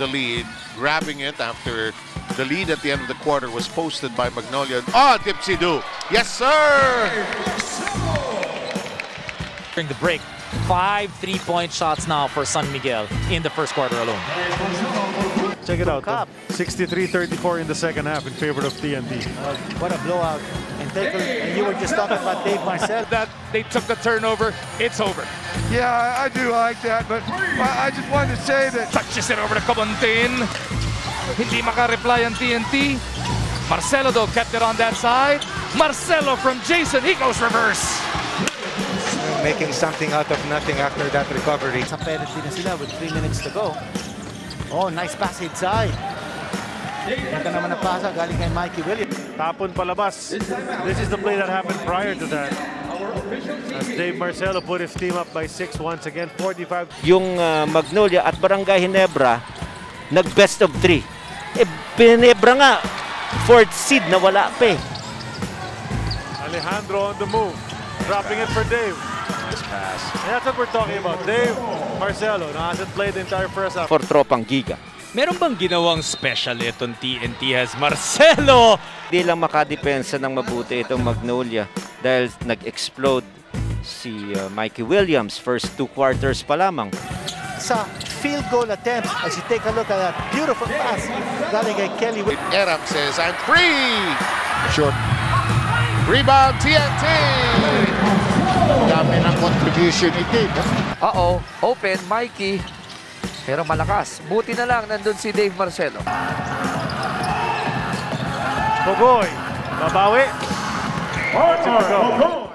the lead, grabbing it after the lead at the end of the quarter was posted by Magnolia. Oh, dipsy-do. Yes, sir! During the break, 5 3-point shots now for San Miguel in the first quarter alone. Check it out. 63-34 in the second half in favor of TNT. What a blowout. And you were just talking about Dave Marcelo. That they took the turnover, it's over. Yeah, I do like that, but I just wanted to say that... Touches it over to Kabonten. Hindi maka-reply on TNT. Marcelo, though, kept it on that side. Marcelo from Jason, he goes reverse. Making something out of nothing after that recovery. Sa penalty na sila with 3 minutes to go. Oh, nice pass inside. Maganda naman ang pasa galing kay Mikey Williams. Tapon palabas. This is the play that happened prior to that. As Dave Marcelo put his team up by 6 once again, 45. Yung Magnolia at Barangay-Ginebra, nag-best of 3. Eh, Ginebra nga, 4th seed na wala pa eh. Alejandro on the move, dropping it for Dave. This pass. And that's what we're talking about. Dave Marcelo now hasn't played the entire first half. For Tropang Giga. Meron bang ginawang special itong TNT has Marcelo? Hindi lang makadepensa ng mabuti itong Magnolia dahil nag-explode si Mikey Williams first 2 quarters pa lamang. Sa field goal attempt, as you take a look at that beautiful pass galing kay Kelly. Adamses, I'm free! Short. Rebound TNT! Dami ng contribution ni Dave. Uh-oh, open, Mikey. Pero malakas. Buti na lang, nandun si Dave Marcelo. Pogoy, babawi. Oh,